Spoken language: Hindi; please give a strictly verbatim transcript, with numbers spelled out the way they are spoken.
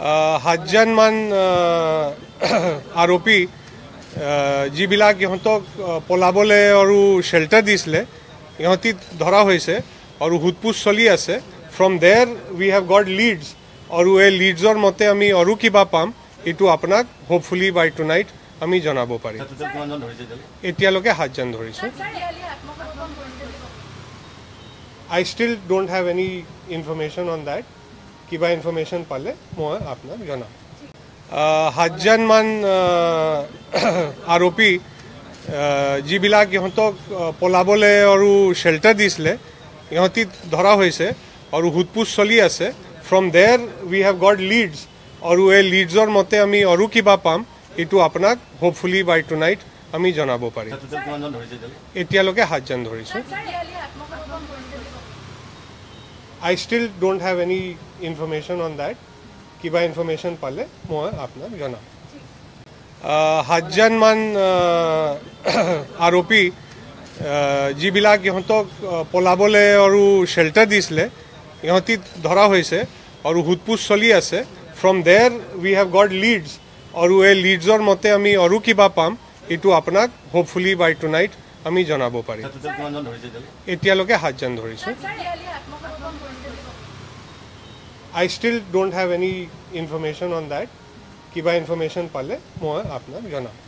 हजनमान आरोपी जीबिलाक इहतक पलाबले और शेल्टर दिसले इहति धरा होइसे और हुदपुस चलि आसे from there we have got leads और ए लीड्सर मते आमी और किबा पाम इटु आपनाक होपफुली बाय टुनाइट आमी जनाबो पारि एतियालके सातजन धरिसु I still don't have any information on that किबा इनफरमेशन पाले मैं आपनाक जनाम सातजन मान आरोपी जीबिलाक इहतक पलाबले और शेल्टर दिसले इहति धरा होइसे और हुदपुस चलि आसे from there we have got leads और ए लीड्सर मते आमी और किबा पाम इटु आपनाक होपफुली बाय टुनाइट आमी जनाबो पारि एतियालके सातजन धरिसु I still don't have any information on that किबा इनफरमेशन पाले मैं आपनाक जनाम सातजन मान आरोपी जीबिलाक इहतक पलाबले और शेल्टर दिसले इहति धरा होइसे और हुदपुस चलि आसे from there we have got leads और ए लीड्सर मते आमी और किबा पाम इटु आपनाक होपफुली बाय टुनाइट आमी जनाबो पारि एतियालके सातजन धरिसु I still don't have any information on that किबा इनफरमेशन पाले मैं आपनाक जनाम।